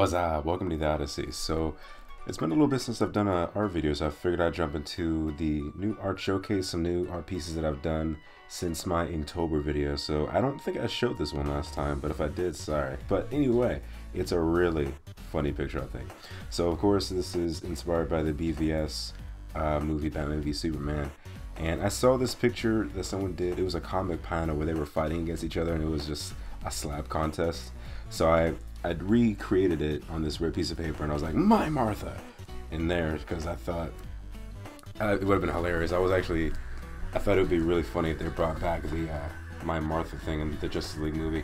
What's up? Welcome to the Odyssey. So it's been a little bit since I've done an art video, so I figured I'd jump into the new art showcase, some new art pieces that I've done since my Inktober video. So I don't think I showed this one last time, but if I did, sorry. But anyway, it's a really funny picture, I think. So of course, this is inspired by the BVS movie Batman v Superman. And I saw this picture that someone did. It was a comic panel where they were fighting against each other, and it was just a slap contest. So I'd recreated it on this red piece of paper, and I was like, my Martha in there, because I thought it would have been hilarious. I thought it would be really funny if they brought back the my Martha thing in the Justice League movie.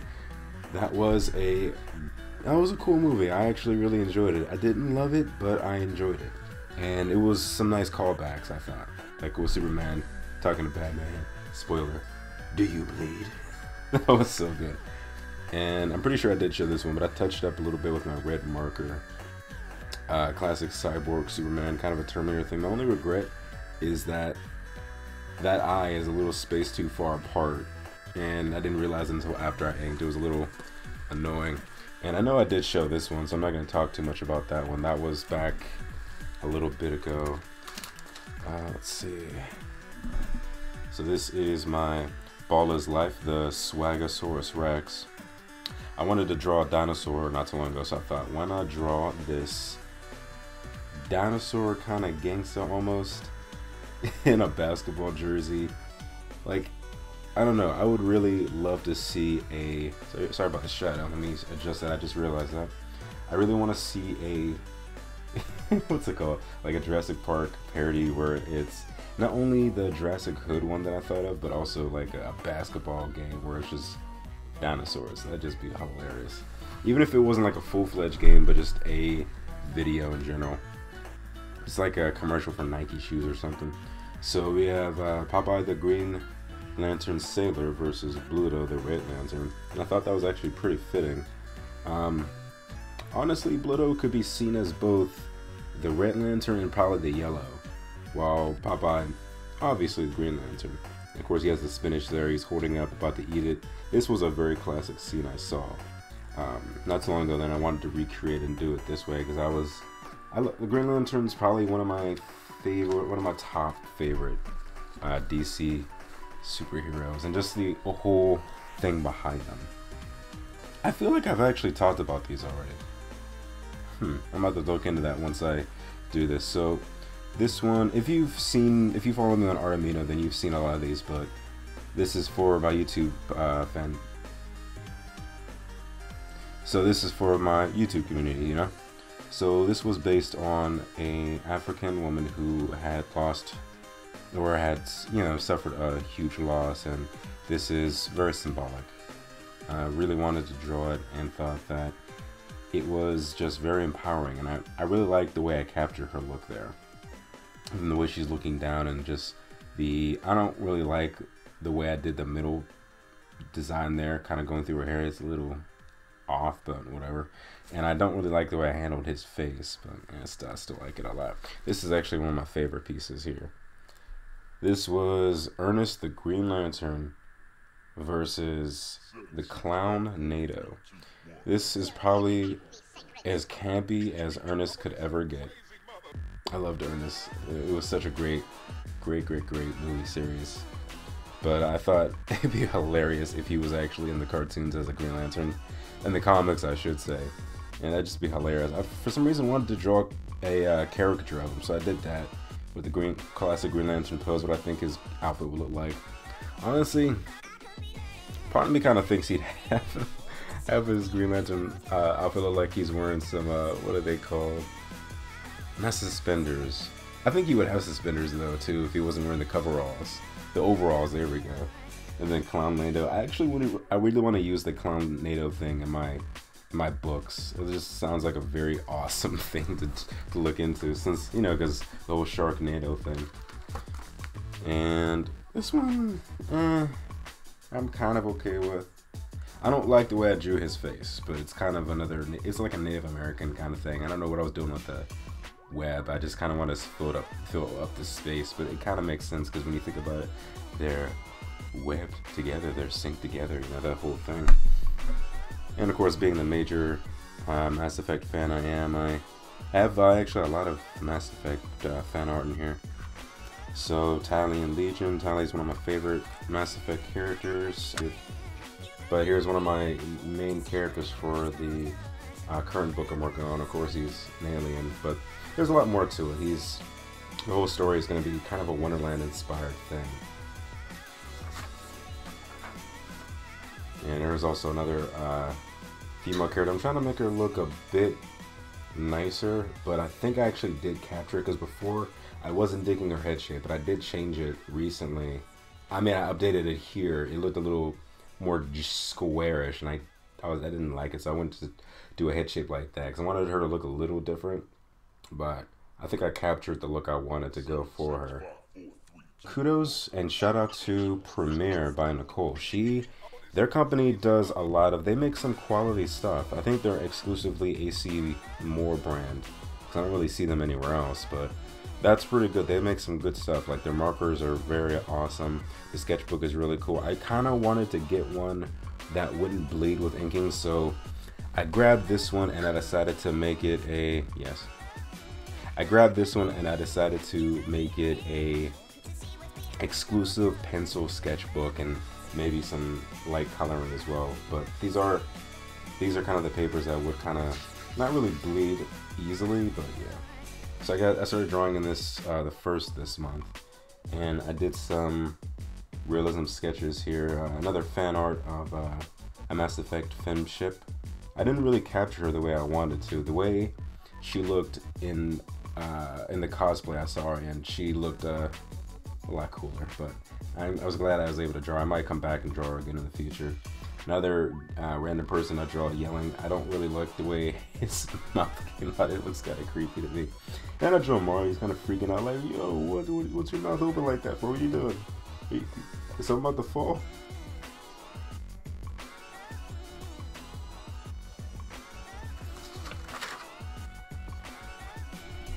That was a cool movie. I actually really enjoyed it. I didn't love it, but I enjoyed it, and it was some nice callbacks, I thought, like with Superman talking to Batman, spoiler, do you bleed? That was so good. And I'm pretty sure I did show this one, but I touched up a little bit with my red marker. Classic cyborg Superman, kind of a Terminator thing. The only regret is that eye is a little spaced too far apart, and I didn't realize until after I inked. It was a little annoying. And I know I did show this one, so I'm not going to talk too much about that one. That was back a little bit ago. Let's see. So this is my Ball is Life, the Swagosaurus Rex. I wanted to draw a dinosaur not too long ago, so I thought, why not draw this dinosaur kind of gangsta almost in a basketball jersey? Like, I don't know. I would really love to see a... Sorry about the shadow. Let me adjust that. I just realized that. I really want to see a... what's it called? Like a Jurassic Park parody where it's not only the Jurassic Hood one that I thought of, but also like a basketball game where it's just... dinosaurs. That'd just be hilarious, even if it wasn't like a full-fledged game, but just a video in general. It's like a commercial for Nike shoes or something. So we have Popeye the Green Lantern Sailor versus Bluto the Red Lantern, and I thought that was actually pretty fitting. Honestly, Bluto could be seen as both the Red Lantern and probably the Yellow, while Popeye obviously the Green Lantern. Of course, he has the spinach there. He's holding up, about to eat it. This was a very classic scene I saw not too long ago. Then I wanted to recreate and do it this way because the Green Lantern's probably one of my top favorite DC superheroes, and just the whole thing behind them. I feel like I've actually talked about these already. I'm about to look into that once I do this. So. This one, if you follow me on Art Amino, then you've seen a lot of these, but this is for my YouTube fan. So this is for my YouTube community, you know? So this was based on an African woman who had lost, or had, you know, suffered a huge loss, and this is very symbolic. I really wanted to draw it and thought that it was just very empowering, and I really liked the way I captured her look there. And the way she's looking down, and just the, I don't really like the way I did the middle design there, kind of going through her hair. It's a little off, but whatever. And I don't really like the way I handled his face, but I still like it a lot. This is actually one of my favorite pieces here. This was Ernest the Green Lantern versus the Clown NATO. This is probably as campy as Ernest could ever get. I loved Ernest. It was such a great movie series. But I thought it'd be hilarious if he was actually in the cartoons as a Green Lantern. In the comics, I should say. And that'd just be hilarious. I, for some reason, wanted to draw a caricature of him, so I did that with the classic Green Lantern pose, what I think his outfit would look like. Honestly, part of me kind of thinks he'd have his Green Lantern outfit look like he's wearing some, what are they called? Not suspenders. I think he would have suspenders though too if he wasn't wearing the coveralls. The overalls, there we go. And then Clown NATO. I really want to use the Clown NATO thing in my books. It just sounds like a very awesome thing to look into, since, you know, because the whole Shark NATO thing. And this one, I'm kind of okay with. I don't like the way I drew his face, but it's kind of another. It's like a Native American kind of thing. I don't know what I was doing with that web. I just kind of want to fill up the space, but it kind of makes sense because when you think about it, they're webbed together, they're synced together, you know, that whole thing. And of course, being the major Mass Effect fan I am. I have actually a lot of Mass Effect fan art in here. So Tali and Legion. Tali is one of my favorite Mass Effect characters, but here's one of my main characters for the current book I'm working on. Of course, he's an alien, but there's a lot more to it. He's the whole story is going to be kind of a Wonderland-inspired thing. And there's also another female character. I'm trying to make her look a bit nicer, but I think I actually did capture it, because before I wasn't digging her head shape, but I did change it recently. I mean, I updated it here. It looked a little more just squarish, and I didn't like it, so I went to do a head shape like that, because I wanted her to look a little different, but I think I captured the look I wanted to go for her. Kudos and shout out to Premier by Nicole. Their company does a lot of, they make some quality stuff. I think they're exclusively AC Moore brand, because I don't really see them anywhere else, but that's pretty good. They make some good stuff. Like, their markers are very awesome. The sketchbook is really cool. I kind of wanted to get one that wouldn't bleed with inking, so I grabbed this one and I decided to make it a, exclusive pencil sketchbook, and maybe some light coloring as well. But these are kind of the papers that would kind of not really bleed easily, but yeah. So I started drawing in this the first this month, and I did some realism sketches here. Another fan art of a Mass Effect femship. I didn't really capture her the way I wanted to. The way she looked in the cosplay I saw her in, she looked a lot cooler, but I was glad I was able to draw. I might come back and draw her again in the future. Another random person I draw yelling. I don't really like the way his mouth came out. It looks kind of creepy to me. And I draw Mario. He's kind of freaking out like, yo, what's your mouth open like that for? What are you doing? Is something about to fall?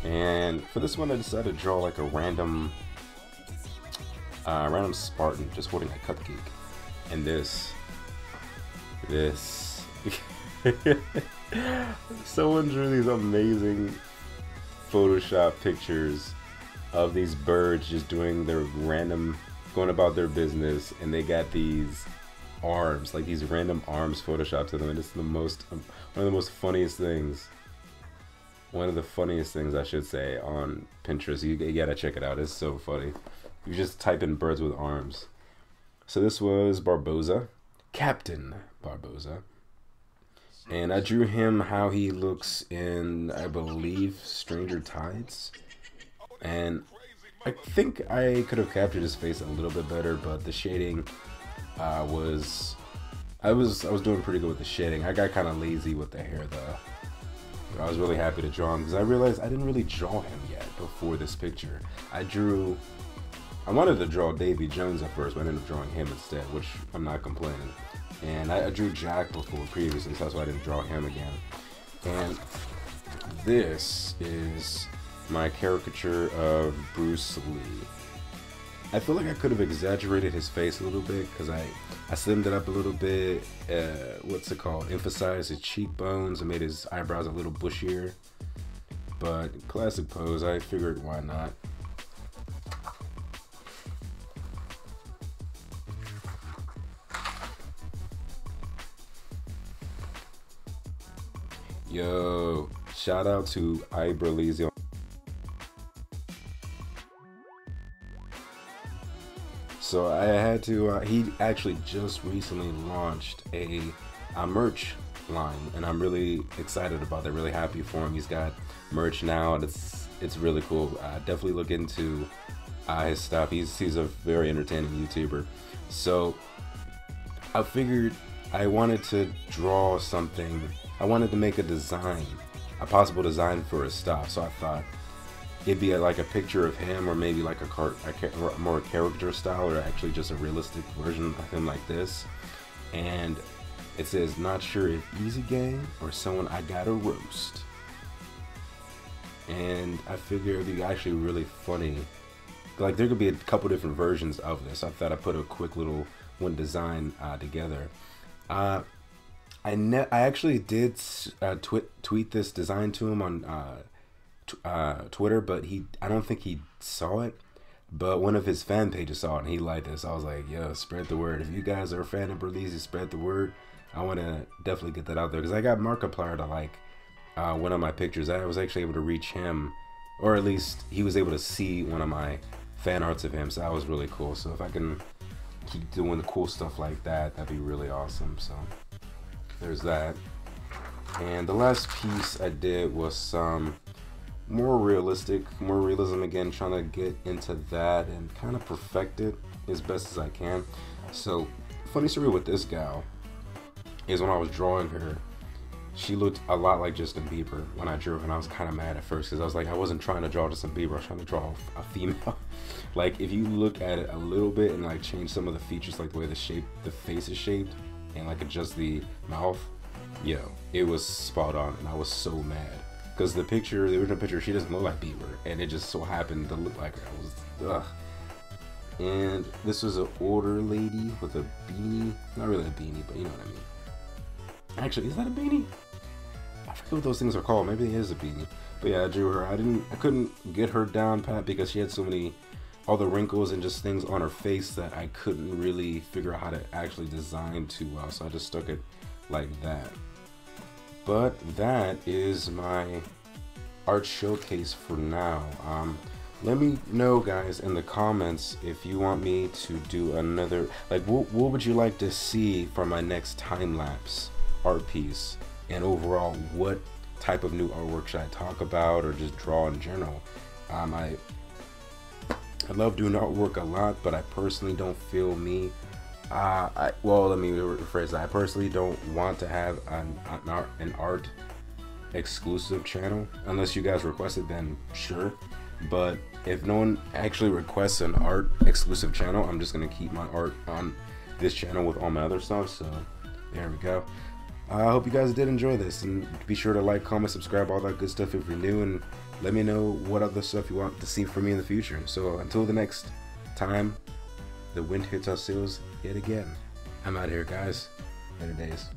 And for this one I decided to draw like a random Spartan just holding a cupcake, and this someone drew these amazing Photoshop pictures of these birds just doing their going about their business, and they got these arms, like these random arms photoshopped to them, and it's the most one of the funniest things I should say on Pinterest. You gotta check it out, it's so funny. You just type in birds with arms. So this was Barbossa, Captain Barbossa, and I drew him how he looks in, I believe, Stranger Tides, and I think I could have captured his face a little bit better, but the shading I was doing pretty good with the shading. I got kind of lazy with the hair though. I was really happy to draw him, because I realized I didn't really draw him yet before this picture. I wanted to draw Davy Jones at first, but I ended up drawing him instead, which I'm not complaining. And I drew Jack before previously, so that's why I didn't draw him again. And this is my caricature of Bruce Lee. I feel like I could have exaggerated his face a little bit, because I slimmed it up a little bit, emphasized his cheekbones and made his eyebrows a little bushier. But classic pose, I figured why not. Yo, shout out to Iberleezy. So I had to, he actually just recently launched a merch line, and I'm really excited about that, really happy for him. He's got merch now, and it's really cool. Definitely look into his stuff. He's a very entertaining YouTuber. So I figured I wanted to draw something. I wanted to make a design, a possible design for his stuff, so I thought it'd be like a picture of him, or maybe like a more character style, or actually just a realistic version of him like this. And it says, not sure if Eezy Gang or someone I gotta roast. And I figured it'd be actually really funny. Like, there could be a couple different versions of this. I thought I'd put a quick little one design together. I actually did tweet this design to him on Twitter, but I don't think he saw it. But one of his fan pages saw it, and he liked this. I was like, yo, spread the word. If you guys are a fan of Iberleezy, spread the word. I want to definitely get that out there, because I got Markiplier to like one of my pictures. I was actually able to reach him, or at least he was able to see one of my fan arts of him, so that was really cool. So if I can keep doing the cool stuff like that, that'd be really awesome. So there's that. And the last piece I did was some more realism again, trying to get into that and kind of perfect it as best as I can. So funny story with this gal is when I was drawing her, she looked a lot like Justin Bieber when I drew her, and I was kind of mad at first, because I was like, I wasn't trying to draw Justin Bieber, I was trying to draw a female. Like, if you look at it a little bit and like change some of the features, like the way the face is shaped, and like adjust the mouth, yo, it was spot on, and I was so mad. Because the original picture, she doesn't look like Bieber, and it just so happened to look like her. I was, ugh. And this was an older lady with a beanie, not really a beanie, but you know what I mean. Actually, is that a beanie? I forget what those things are called. Maybe it is a beanie. But yeah, I drew her. I couldn't get her down pat, because she had so many other wrinkles and just things on her face that I couldn't really figure out how to actually design too well. So I just stuck it like that. But that is my art showcase for now. Let me know, guys, in the comments if you want me to do another. Like, what would you like to see for my next time lapse art piece, and overall what type of new artwork should I talk about or just draw in general. I love doing artwork a lot, but I personally don't feel me let me rephrase that. I personally don't want to have an art exclusive channel. Unless you guys request it, then sure, but if no one actually requests an art exclusive channel, I'm just gonna keep my art on this channel with all my other stuff. So there we go. I hope you guys did enjoy this, and be sure to like, comment, subscribe, all that good stuff if you're new, and let me know what other stuff you want to see from me in the future. So until the next time the wind hits our sails yet again, I'm out of here, guys. Later days.